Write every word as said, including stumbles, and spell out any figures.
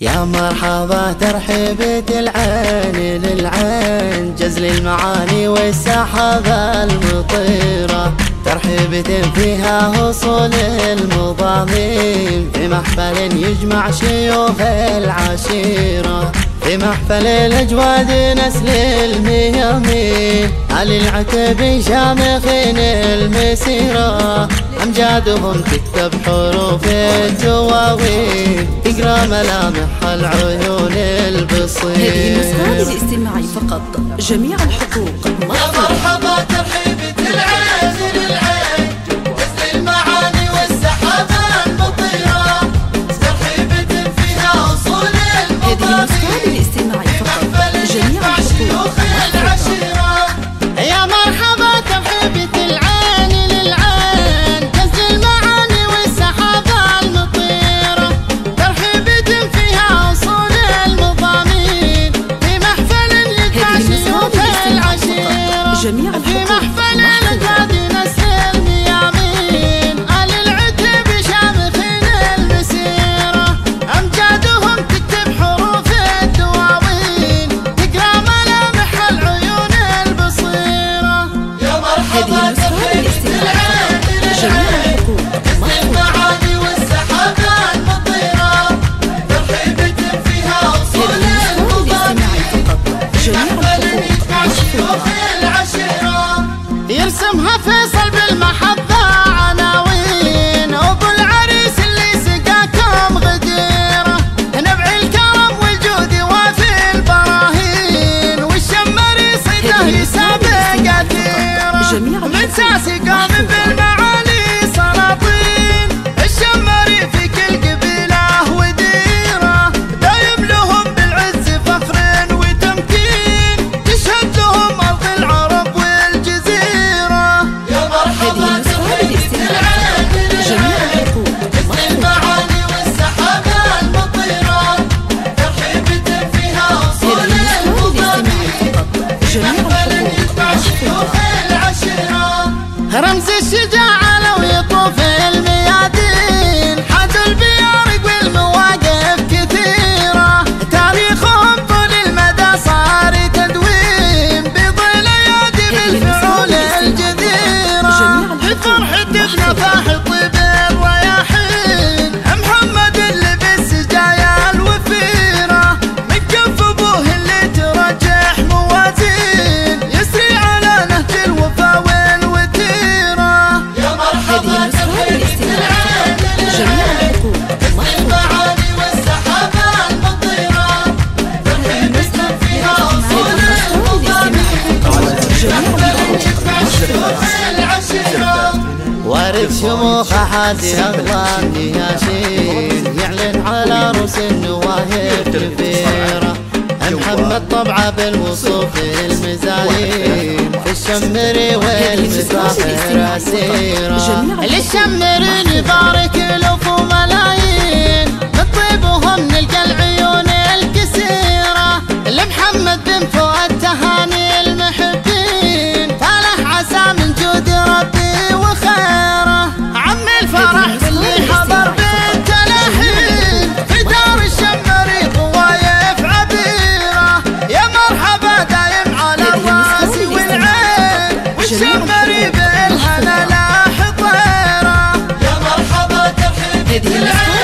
يا مرحبا ترحيبة العين للعين، جزل المعاني والسحابة المطيرة، ترحيبة فيها وصول المضامين، في محفل يجمع شيوخ العشيرة، في محفل الأجواد نسل الميامين، آل العتبي شامخين المسيرة، أمجادهم تكتب حروف الدواوين، تقرا ملامح العيون البصير. هذه المسرات الاستماعي فقط، جميع الحقوق مرحبا ترحيبة العين للعين، جزل المعاني والسحابة المطيرة، ترحيبة فيها أصول المضامين، هذه المسرات الاستماعي فقط، جميع الحقوق. جميع في محفل الأجواد نسل الميامين، آل العتب شامخين المسيرة، أمجادهم تكتب حروف الدواوين، تقرا ملامح العيون البصيرة. يا مرحبا ترحيبة العين للعين، جزل المعاني والسحابة المطيرة، ترحيبة فيها أصول المضامين، يرسمها فيصل بالمحبة عناوين، أبو العريس اللي سقاكم غديرة، نبع الكرم والجود وفي البراهين، والشمر يصيده يسابق كثيرة، من ساسي قام بالمعالي سلاطين، الشمر في كل قبيلة وديرة، دايم لهم بالعز فخر وتمكين، تشهد لهم أرض العرب. رمز الشجاعة لو يطوف الميادين، حدوا البيارق والمواقف كثيرة، تاريخهم طول المدى صار تدوين، بضي ليادي بالفعول الجديرة، بفرحة بنفاح طيب الرياحين، محمد اللي بالسجايا الوفيرة، من كف ابوه اللي ترجح موازين، يسري على نهج الوفا وارد شموخ حازي أغلام نياشين، يعلن على رؤوس النواهب كبيرة، محمد طبعه بالوصوف المزايين، في الشمري والمسافر أسيرة، للشمري نبارك ألوف وملايين، من طيبهم نلقى العيون الكسيرة، لمحمد بن فؤاد تهاني المحبين، فالح عسى من جود ربي وخيره، عم الفرح اللي حضر بالتلحين، في دار الشمري طوايف عبيره، يا مرحبا دايم على الراس والعين، والشمري بالهنا لا حطيره، يا مرحبا ترحيبة العين.